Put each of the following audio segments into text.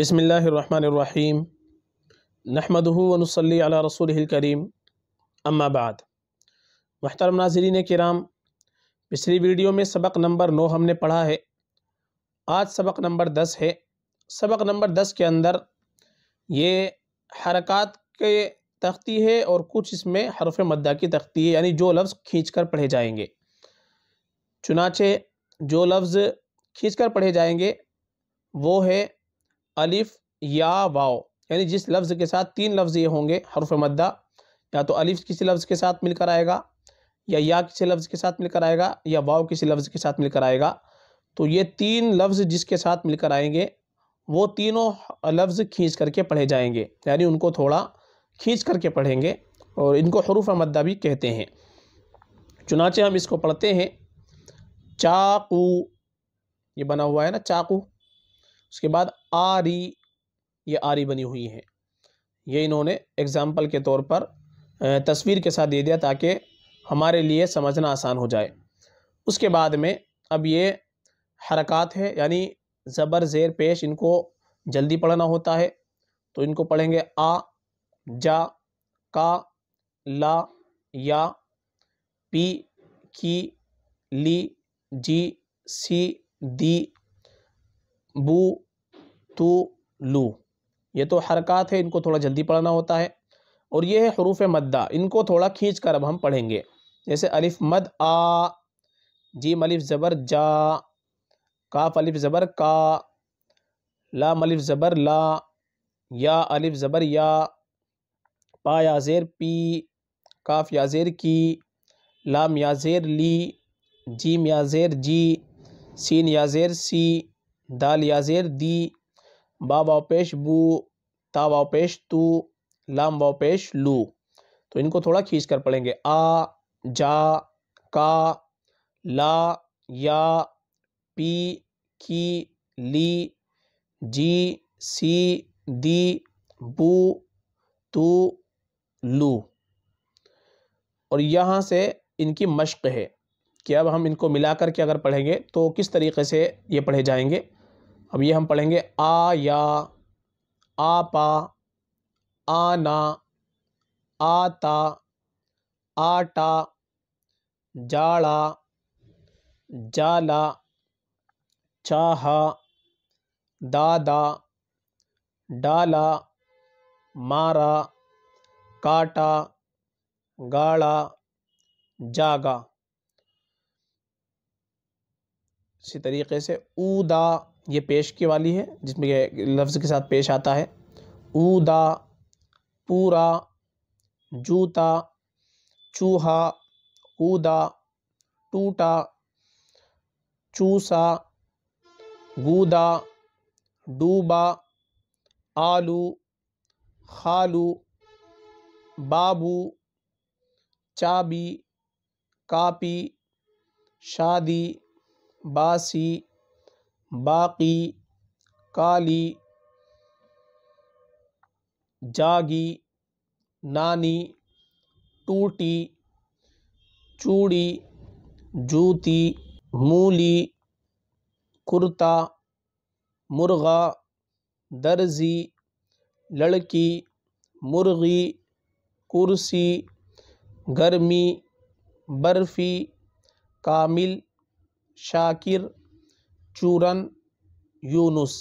बिस्मिल्लाहिर्रहमानिर्रहीम नहमदुहु व नुसल्ली अला रसूलिहिल करीम अम्मा बाद। मुहतरम नाज़रीन किराम, पिछली वीडियो में सबक नंबर 9 हमने पढ़ा है, आज सबक नंबर 10 है। सबक नंबर 10 के अंदर ये हरकत के तख्ती है और कुछ इसमें हरफ मद्दा की तख्ती है, यानी जो लफ्ज़ खींच कर पढ़े जाएंगे। चुनाचे जो लफ्ज़ खींच कर पढ़े जाएंगे वो है अलिफ़ या वाओ, यानी जिस लफ्ज़ के साथ 3 लफ्ज़ ये होंगे हरफ मद्दा, या तो अलिफ़ किसी लफ्ज़ के साथ मिलकर आएगा, या किसी लफ्ज़ के साथ मिलकर आएगा, या वाओ किसी लफ्ज़ के साथ मिलकर आएगा। तो ये 3 लफ्ज़ जिसके साथ मिलकर आएंगे वो तीनों लफ्ज़ खींच करके पढ़े जाएंगे, यानी उनको थोड़ा खींच करके पढ़ेंगे और इनको हुरूफ़ मद्दा भी कहते हैं। चुनाचे हम इसको पढ़ते हैं चाकू, ये बना हुआ है ना चाकू, उसके बाद आरी, ये आरी बनी हुई है। ये इन्होंने एग्ज़ाम्पल के तौर पर तस्वीर के साथ दे दिया ताकि हमारे लिए समझना आसान हो जाए। उसके बाद में अब ये हरकत है, यानी ज़बर ज़ेर पेश, इनको जल्दी पढ़ना होता है, तो इनको पढ़ेंगे आ, जा, का, ला, या, पी, की, ली, जी, सी, दी, बू, तू, लू। ये तो हरकत है, इनको थोड़ा जल्दी पढ़ना होता है। और ये है हुरूफ़ मद्दा, इनको थोड़ा खींच कर अब हम पढ़ेंगे। जैसे अलिफ़ मद आ, जीम अलिफ़ ज़बर जा, काफ अलिफ़ ज़बर का, लाम अलिफ़ ज़बर ला, या अलिफ़ ज़बर या, पा या ज़ेर पी, काफ या ज़ेर की, लाम या ज़ेर ली, जीम या ज़ेर जी, सीन या ज़ेर सी, दाल या ज़ेर दी, बा वाव पेश बू, ता वाव पेश तू, लाम वाव पेश लू। तो इनको थोड़ा खींच कर पढ़ेंगे आ, जा, का, ला, या, पी, की, ली, जी, सी, दी, बू, तू, लू। और यहाँ से इनकी मश्क है कि अब हम इनको मिला कर के अगर पढ़ेंगे तो किस तरीके से ये पढ़े जाएंगे। अब ये हम पढ़ेंगे आ, या, आपा, आना, आता, आटा, जाड़ा, जाला, चाहा, दादा, डाला, मारा, काटा, गाड़ा, जागा। इसी तरीके से ऊदा, ये पेश की वाली है जिसमें ये लफ्ज़ के साथ पेश आता है, ऊदा, पूरा, जूता, चूहा, ऊदा, टूटा, चूसा, गूदा, डूबा, आलू, खालू, बाबू, चाबी, कापी, शादी, बासी, बाकी, काली, जागी, नानी, टूटी, चूड़ी, जूती, मूली, कुर्ता, मुर्गा, दर्जी, लड़की, मुर्गी, कुर्सी, गर्मी, बर्फ़ी, कामिल, शाकिर, चूरन, यूनुस।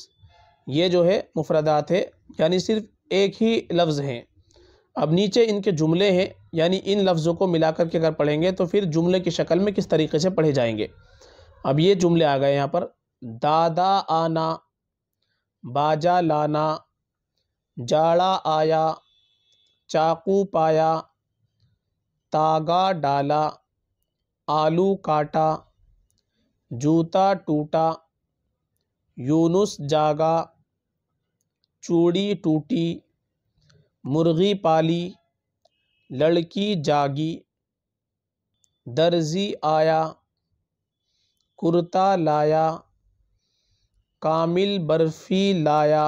ये जो है मुफ़रदात है, यानी सिर्फ़ एक ही लफ्ज़ हैं। अब नीचे इनके जुमले हैं, यानी इन लफ्ज़ों को मिला करके अगर पढ़ेंगे तो फिर जुमले की शक्ल में किस तरीके से पढ़े जाएंगे। अब ये जुमले आ गए यहाँ पर, दादा आना, बाजा लाना, जाड़ा आया, चाकू पाया, तागा डाला, आलू काटा, जूता टूटा, यूनुस जागा, चूड़ी टूटी, मुर्गी पाली, लड़की जागी, दर्जी आया, कुर्ता लाया, कामिल बर्फ़ी लाया,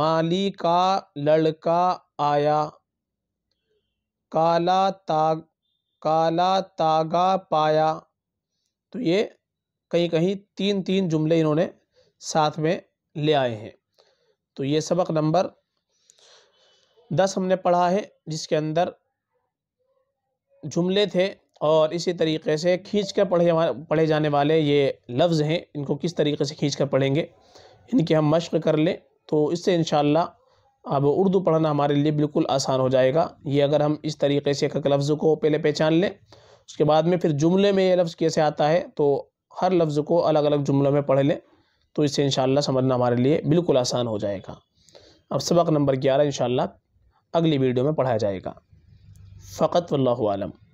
माली का लड़का आया, काला तागा पाया। तो ये कहीं कहीं 3 जुमले इन्होंने साथ में ले आए हैं। तो ये सबक नंबर 10 हमने पढ़ा है, जिसके अंदर जुमले थे और इसी तरीके से खींच कर पढ़े जाने वाले ये लफ्ज़ हैं, इनको किस तरीके से खींच कर पढ़ेंगे इनकी हम मश्क कर लें, तो इससे इंशाअल्लाह अब उर्दू पढ़ना हमारे लिए बिल्कुल आसान हो जाएगा। ये अगर हम इस तरीके से एक लफ्ज़ को पहले पहचान लें, उसके बाद में फिर जुमले में ये लफ्ज़ कैसे आता है तो हर लफ्ज़ को अलग अलग जुमलों में पढ़ लें, तो इससे इंशाअल्लाह समझना हमारे लिए बिल्कुल आसान हो जाएगा। अब सबक नंबर 11 इंशाअल्लाह अगली वीडियो में पढ़ाया जाएगा। फ़कत वल्लाहु आलम।